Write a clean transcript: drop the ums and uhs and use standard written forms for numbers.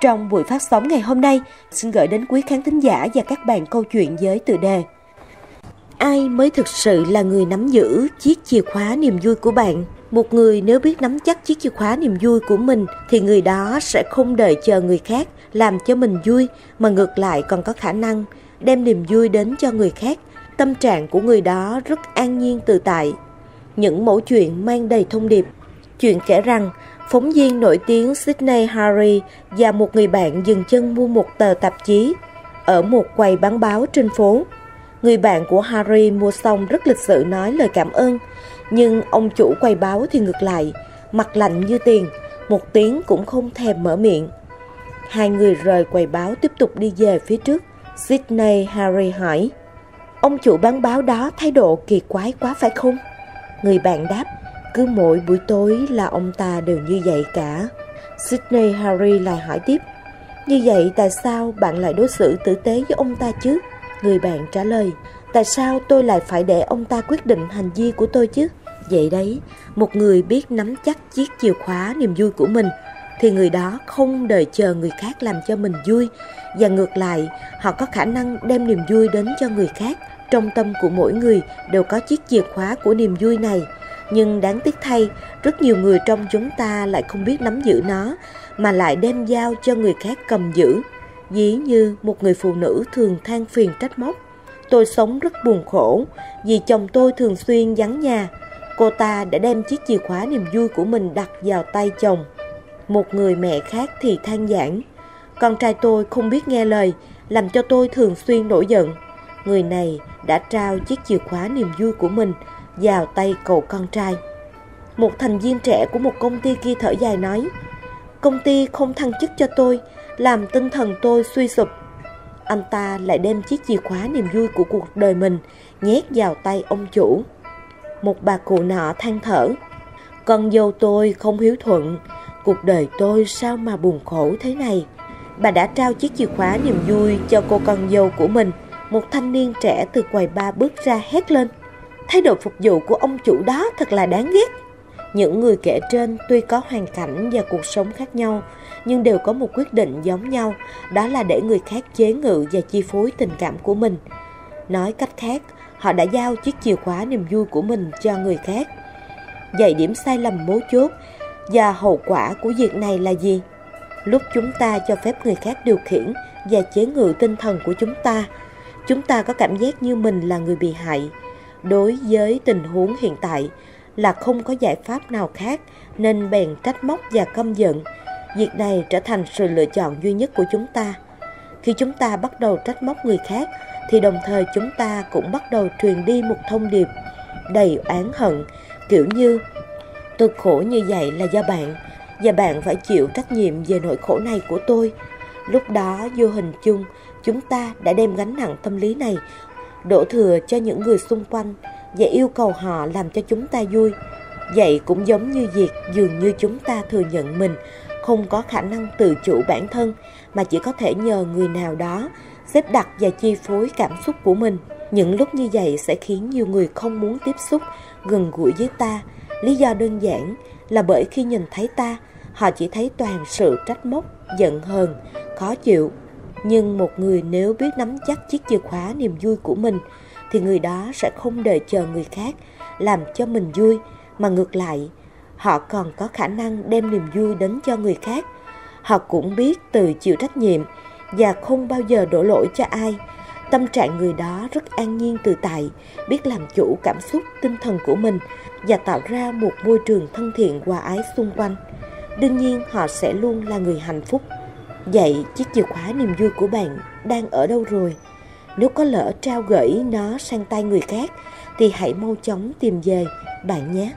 Trong buổi phát sóng ngày hôm nay, xin gửi đến quý khán thính giả và các bạn câu chuyện với tựa đề Ai mới thực sự là người nắm giữ chiếc chìa khóa niềm vui của bạn? Một người nếu biết nắm chắc chiếc chìa khóa niềm vui của mình thì người đó sẽ không đợi chờ người khác làm cho mình vui, mà ngược lại còn có khả năng đem niềm vui đến cho người khác. Tâm trạng của người đó rất an nhiên tự tại. Những mẫu chuyện mang đầy thông điệp. Chuyện kể rằng, phóng viên nổi tiếng Sydney Harry và một người bạn dừng chân mua một tờ tạp chí ở một quầy bán báo trên phố. Người bạn của Harry mua xong rất lịch sự nói lời cảm ơn, nhưng ông chủ quầy báo thì ngược lại, mặt lạnh như tiền, một tiếng cũng không thèm mở miệng. Hai người rời quầy báo tiếp tục đi về phía trước. Sydney Harry hỏi, ông chủ bán báo đó thái độ kỳ quái quá phải không? Người bạn đáp, cứ mỗi buổi tối là ông ta đều như vậy cả. Sydney Harry lại hỏi tiếp, như vậy tại sao bạn lại đối xử tử tế với ông ta chứ? Người bạn trả lời, tại sao tôi lại phải để ông ta quyết định hành vi của tôi chứ? Vậy đấy, một người biết nắm chắc chiếc chìa khóa niềm vui của mình thì người đó không đợi chờ người khác làm cho mình vui, và ngược lại, họ có khả năng đem niềm vui đến cho người khác. Trong tâm của mỗi người đều có chiếc chìa khóa của niềm vui này, nhưng đáng tiếc thay, rất nhiều người trong chúng ta lại không biết nắm giữ nó, mà lại đem giao cho người khác cầm giữ. Ví như một người phụ nữ thường than phiền trách móc, tôi sống rất buồn khổ vì chồng tôi thường xuyên vắng nhà. Cô ta đã đem chiếc chìa khóa niềm vui của mình đặt vào tay chồng. Một người mẹ khác thì than vãn, con trai tôi không biết nghe lời, làm cho tôi thường xuyên nổi giận. Người này đã trao chiếc chìa khóa niềm vui của mình vào tay cậu con trai. Một thành viên trẻ của một công ty kia thở dài nói, công ty không thăng chức cho tôi, làm tinh thần tôi suy sụp. Anh ta lại đem chiếc chìa khóa niềm vui của cuộc đời mình nhét vào tay ông chủ. Một bà cụ nọ than thở, con dâu tôi không hiếu thuận, cuộc đời tôi sao mà buồn khổ thế này. Bà đã trao chiếc chìa khóa niềm vui cho cô con dâu của mình. Một thanh niên trẻ từ quầy bar bước ra hét lên, thái độ phục vụ của ông chủ đó thật là đáng ghét. Những người kể trên tuy có hoàn cảnh và cuộc sống khác nhau, nhưng đều có một quyết định giống nhau, đó là để người khác chế ngự và chi phối tình cảm của mình. Nói cách khác, họ đã giao chiếc chìa khóa niềm vui của mình cho người khác. Vậy điểm sai lầm mấu chốt và hậu quả của việc này là gì? Lúc chúng ta cho phép người khác điều khiển và chế ngự tinh thần của chúng ta có cảm giác như mình là người bị hại. Đối với tình huống hiện tại là không có giải pháp nào khác nên bèn trách móc và căm giận. Việc này trở thành sự lựa chọn duy nhất của chúng ta. Khi chúng ta bắt đầu trách móc người khác thì đồng thời chúng ta cũng bắt đầu truyền đi một thông điệp đầy oán hận, kiểu như tôi khổ như vậy là do bạn, và bạn phải chịu trách nhiệm về nỗi khổ này của tôi. Lúc đó vô hình chung chúng ta đã đem gánh nặng tâm lý này đổ thừa cho những người xung quanh và yêu cầu họ làm cho chúng ta vui. Vậy cũng giống như việc dường như chúng ta thừa nhận mình không có khả năng tự chủ bản thân, mà chỉ có thể nhờ người nào đó xếp đặt và chi phối cảm xúc của mình. Những lúc như vậy sẽ khiến nhiều người không muốn tiếp xúc gần gũi với ta. Lý do đơn giản là bởi khi nhìn thấy ta, họ chỉ thấy toàn sự trách móc, giận hờn, khó chịu. Nhưng một người nếu biết nắm chắc chiếc chìa khóa niềm vui của mình thì người đó sẽ không đợi chờ người khác làm cho mình vui, mà ngược lại, họ còn có khả năng đem niềm vui đến cho người khác. Họ cũng biết tự chịu trách nhiệm và không bao giờ đổ lỗi cho ai. Tâm trạng người đó rất an nhiên tự tại, biết làm chủ cảm xúc tinh thần của mình và tạo ra một môi trường thân thiện hòa ái xung quanh. Đương nhiên họ sẽ luôn là người hạnh phúc. Vậy chiếc chìa khóa niềm vui của bạn đang ở đâu rồi? Nếu có lỡ trao gửi nó sang tay người khác thì hãy mau chóng tìm về bạn nhé.